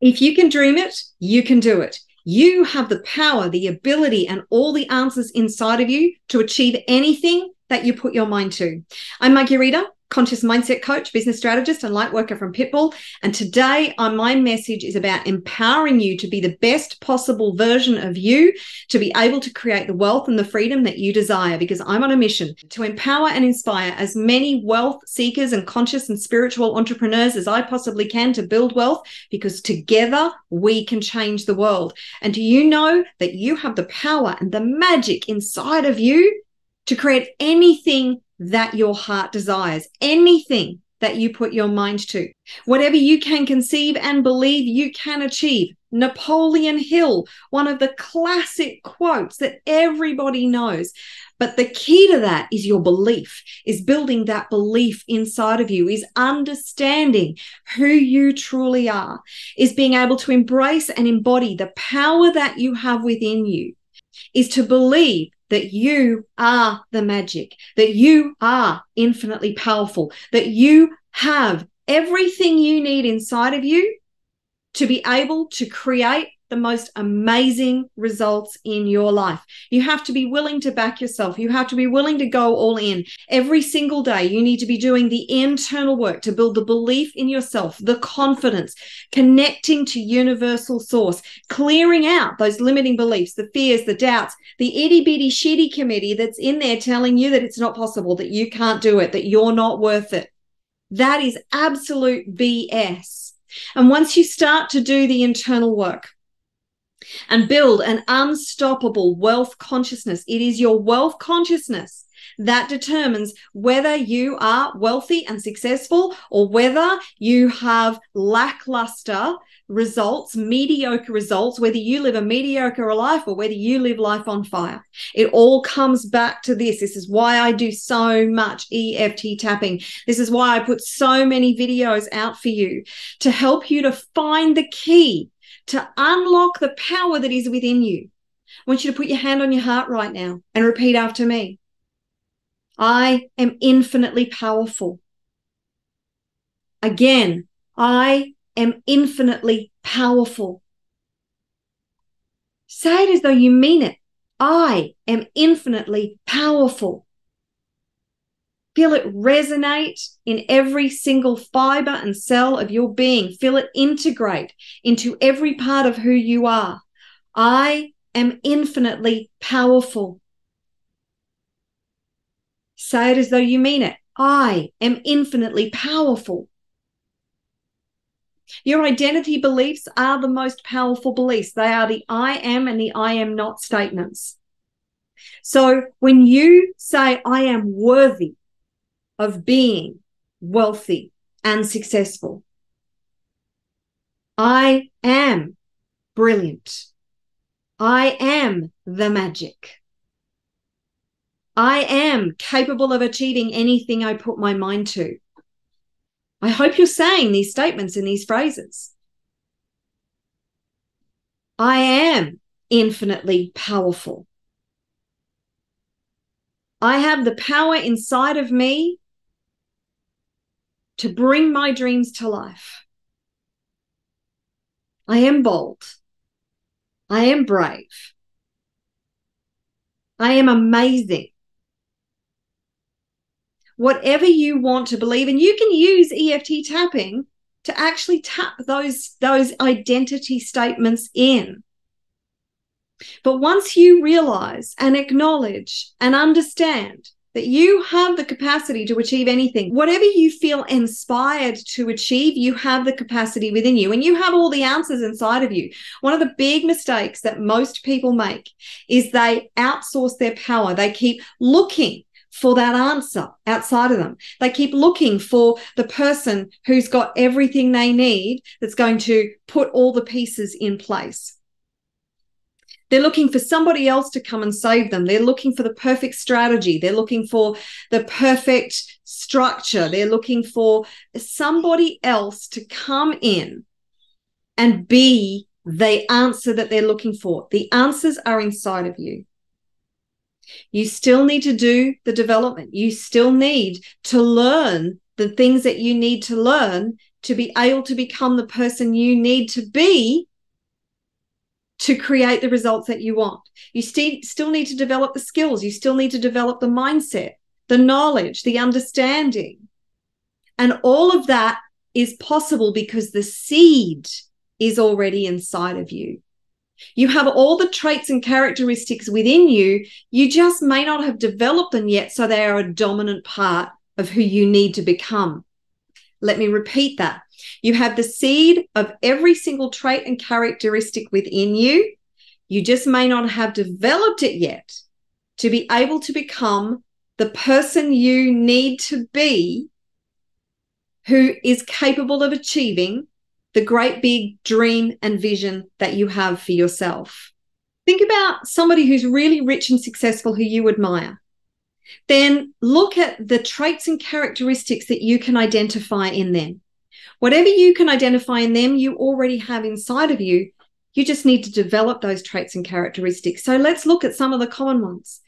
If you can dream it, you can do it. You have the power, the ability, and all the answers inside of you to achieve anything that you put your mind to. I'm Marguerita, conscious mindset coach, business strategist, and light worker from Pitbull. And today my message is about empowering you to be the best possible version of you, to be able to create the wealth and the freedom that you desire, because I'm on a mission to empower and inspire as many wealth seekers and conscious and spiritual entrepreneurs as I possibly can to build wealth, because together we can change the world. And do you know that you have the power and the magic inside of you to create anything that your heart desires, anything that you put your mind to? Whatever you can conceive and believe, you can achieve. Napoleon Hill, one of the classic quotes that everybody knows. But the key to that is your belief, is building that belief inside of you, is understanding who you truly are, is being able to embrace and embody the power that you have within you, is to believe that you are the magic, that you are infinitely powerful, that you have everything you need inside of you to be able to create the most amazing results in your life. You have to be willing to back yourself. You have to be willing to go all in. Every single day, you need to be doing the internal work to build the belief in yourself, the confidence, connecting to universal source, clearing out those limiting beliefs, the fears, the doubts, the itty bitty shitty committee that's in there telling you that it's not possible, that you can't do it, that you're not worth it. That is absolute BS. And once you start to do the internal work and build an unstoppable wealth consciousness, it is your wealth consciousness that determines whether you are wealthy and successful or whether you have lackluster results, mediocre results, whether you live a mediocre life or whether you live life on fire. It all comes back to this. This is why I do so much EFT tapping. This is why I put so many videos out for you, to help you to find the key to unlock the power that is within you. I want you to put your hand on your heart right now and repeat after me. I am infinitely powerful. Again, I am infinitely powerful. Say it as though you mean it. I am infinitely powerful. Feel it resonate in every single fiber and cell of your being. Feel it integrate into every part of who you are. I am infinitely powerful. Say it as though you mean it. I am infinitely powerful. Your identity beliefs are the most powerful beliefs. They are the I am and the I am not statements. So when you say, I am worthy of being wealthy and successful, I am brilliant, I am the magic, I am capable of achieving anything I put my mind to. I hope you're saying these statements and these phrases. I am infinitely powerful. I have the power inside of me to bring my dreams to life. I am bold. I am brave. I am amazing. Whatever you want to believe, and you can use EFT tapping to actually tap those identity statements in. But once you realize and acknowledge and understand that you have the capacity to achieve anything, whatever you feel inspired to achieve, you have the capacity within you and you have all the answers inside of you. One of the big mistakes that most people make is they outsource their power. They keep looking for that answer outside of them. They keep looking for the person who's got everything they need that's going to put all the pieces in place. They're looking for somebody else to come and save them. They're looking for the perfect strategy. They're looking for the perfect structure. They're looking for somebody else to come in and be the answer that they're looking for. The answers are inside of you. You still need to do the development. You still need to learn the things that you need to learn to be able to become the person you need to be to create the results that you want. You still need to develop the skills. You still need to develop the mindset, the knowledge, the understanding. And all of that is possible because the seed is already inside of you. You have all the traits and characteristics within you. You just may not have developed them yet, so they are a dominant part of who you need to become. Let me repeat that. You have the seed of every single trait and characteristic within you. You just may not have developed it yet to be able to become the person you need to be who is capable of achieving the great big dream and vision that you have for yourself. Think about somebody who's really rich and successful who you admire. Then look at the traits and characteristics that you can identify in them. Whatever you can identify in them, you already have inside of you. You just need to develop those traits and characteristics. So let's look at some of the common ones.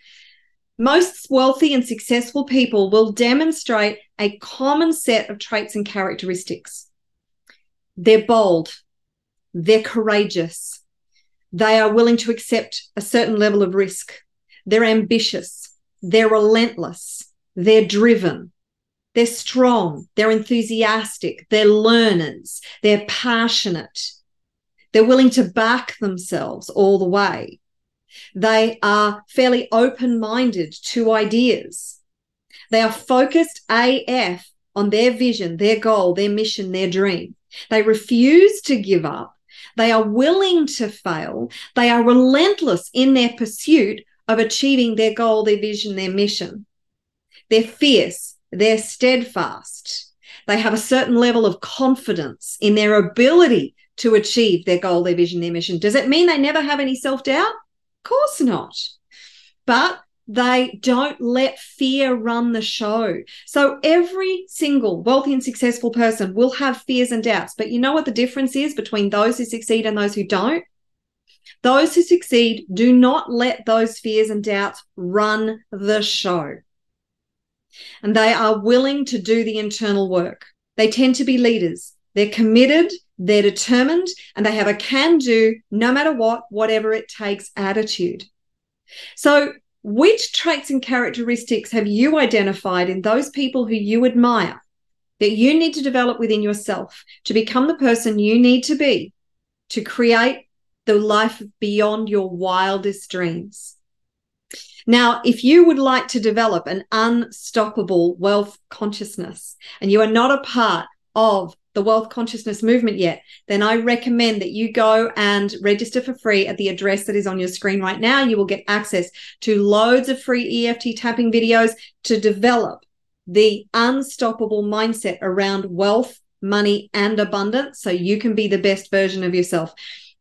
Most wealthy and successful people will demonstrate a common set of traits and characteristics. They're bold. They're courageous. They are willing to accept a certain level of risk. They're ambitious. They're relentless. They're driven. They're strong, they're enthusiastic, they're learners, they're passionate, they're willing to back themselves all the way. They are fairly open-minded to ideas. They are focused AF on their vision, their goal, their mission, their dream. They refuse to give up. They are willing to fail. They are relentless in their pursuit of achieving their goal, their vision, their mission. They're fierce. They're steadfast. They have a certain level of confidence in their ability to achieve their goal, their vision, their mission. Does it mean they never have any self-doubt? Of course not. But they don't let fear run the show. So every single wealthy and successful person will have fears and doubts. But you know what the difference is between those who succeed and those who don't? Those who succeed do not let those fears and doubts run the show. And they are willing to do the internal work. They tend to be leaders. They're committed, they're determined, and they have a can-do, no matter what, whatever it takes attitude. So which traits and characteristics have you identified in those people who you admire that you need to develop within yourself to become the person you need to be to create the life beyond your wildest dreams? Now, if you would like to develop an unstoppable wealth consciousness and you are not a part of the wealth consciousness movement yet, then I recommend that you go and register for free at the address that is on your screen right now. You will get access to loads of free EFT tapping videos to develop the unstoppable mindset around wealth, money, and abundance so you can be the best version of yourself.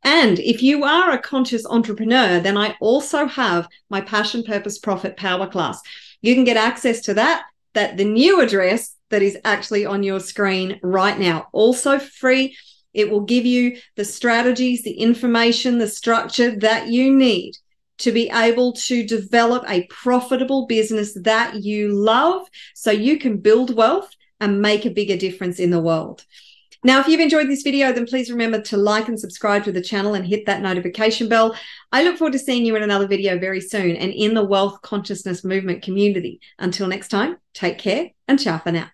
And if you are a conscious entrepreneur, then I also have my Passion, Purpose, Profit Power class. You can get access to that the new address that is actually on your screen right now. Also free, it will give you the strategies, the information, the structure that you need to be able to develop a profitable business that you love so you can build wealth and make a bigger difference in the world. Now, if you've enjoyed this video, then please remember to like and subscribe to the channel and hit that notification bell. I look forward to seeing you in another video very soon and in the Wealth Consciousness Movement community. Until next time, take care and ciao for now.